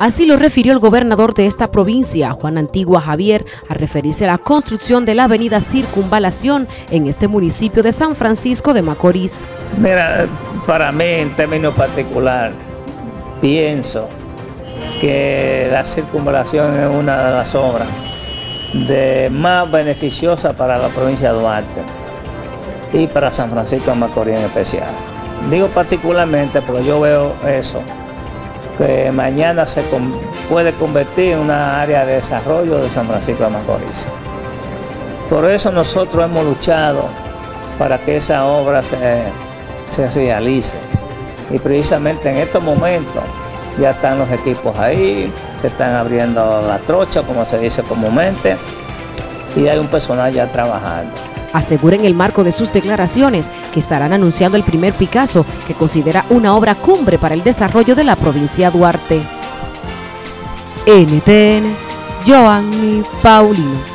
Así lo refirió el gobernador de esta provincia, Juan Antigua Javier, al referirse a la construcción de la avenida Circunvalación en este municipio de San Francisco de Macorís. Mira, para mí en términos particular, pienso que la circunvalación es una de las obras más beneficiosas para la provincia de Duarte y para San Francisco de Macorís en especial. Digo particularmente porque yo veo eso, que mañana se puede convertir en una área de desarrollo de San Francisco de Macorís. Por eso nosotros hemos luchado para que esa obra se realice. Y precisamente en estos momentos ya están los equipos ahí, se están abriendo la trocha, como se dice comúnmente, y hay un personal ya trabajando. Asegura en el marco de sus declaraciones que estarán anunciando el primer Picasso, que considera una obra cumbre para el desarrollo de la provincia Duarte. NTN, Joanny Paulino.